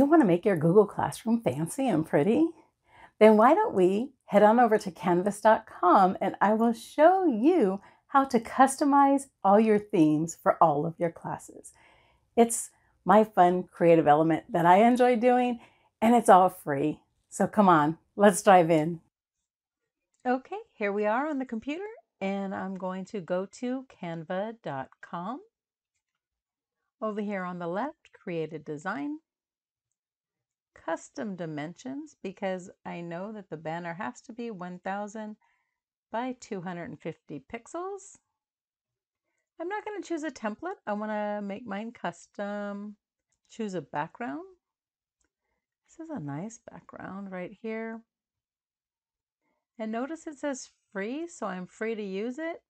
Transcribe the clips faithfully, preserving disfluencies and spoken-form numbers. you want to make your Google Classroom fancy and pretty? Then why don't we head on over to canvas dot com and I will show you how to customize all your themes for all of your classes. It's my fun creative element that I enjoy doing, and it's all free. So come on, let's dive in. Okay, here we are on the computer, and I'm going to go to canva dot com. Over here on the left, create a design. Custom dimensions, because I know that the banner has to be one thousand by two hundred fifty pixels. I'm not going to choose a template. I want to make mine custom. Choose a background. This is a nice background right here. And notice it says free, so I'm free to use it.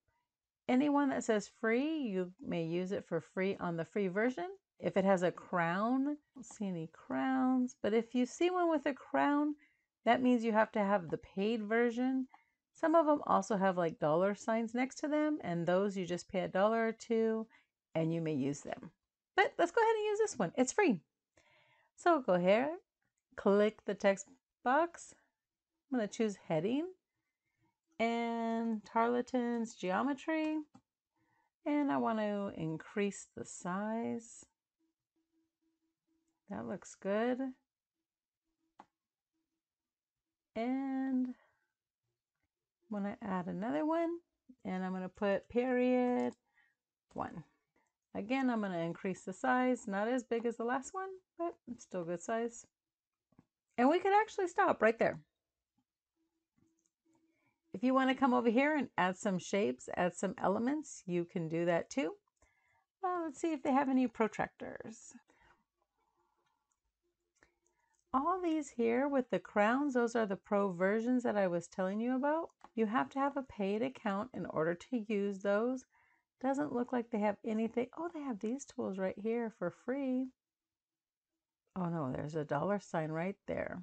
Anyone that says free, you may use it for free on the free version. If it has a crown, I don't see any crowns, but if you see one with a crown, that means you have to have the paid version. Some of them also have like dollar signs next to them, and those you just pay a dollar or two and you may use them. But let's go ahead and use this one. It's free. So go here, click the text box. I'm going to choose heading and Tarleton's Geometry. And I want to increase the size. That looks good. And I'm going to add another one, and I'm going to put period one. Again, I'm going to increase the size, not as big as the last one, but it's still good size. And we could actually stop right there. If you want to come over here and add some shapes, add some elements, you can do that too. Uh, let's see if they have any protractors. All these here with the crowns, those are the pro versions that I was telling you about. You have to have a paid account in order to use those. Doesn't look like they have anything. Oh, they have these tools right here for free. Oh no, there's a dollar sign right there.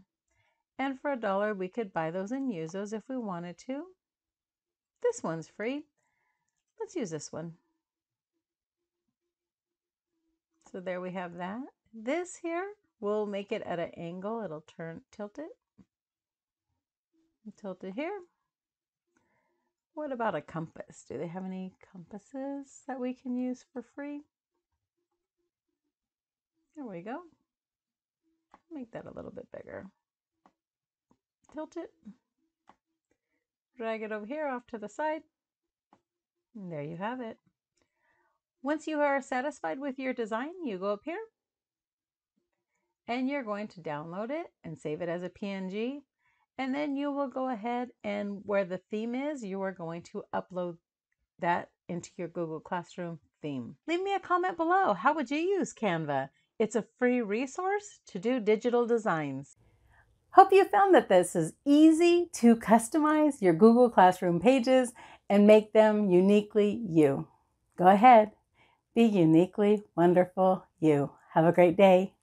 And for a dollar, we could buy those and use those if we wanted to. This one's free. Let's use this one. So there we have that. This here, we'll make it at an angle. It'll turn, tilt it. And tilt it here. What about a compass? Do they have any compasses that we can use for free? There we go. Make that a little bit bigger. Tilt it. Drag it over here off to the side. And there you have it. Once you are satisfied with your design, you go up here. And you're going to download it and save it as a P N G. And then you will go ahead and where the theme is, you are going to upload that into your Google Classroom theme. Leave me a comment below. How would you use Canva? It's a free resource to do digital designs. Hope you found that this is easy to customize your Google Classroom pages and make them uniquely you. Go ahead, be uniquely wonderful you. Have a great day.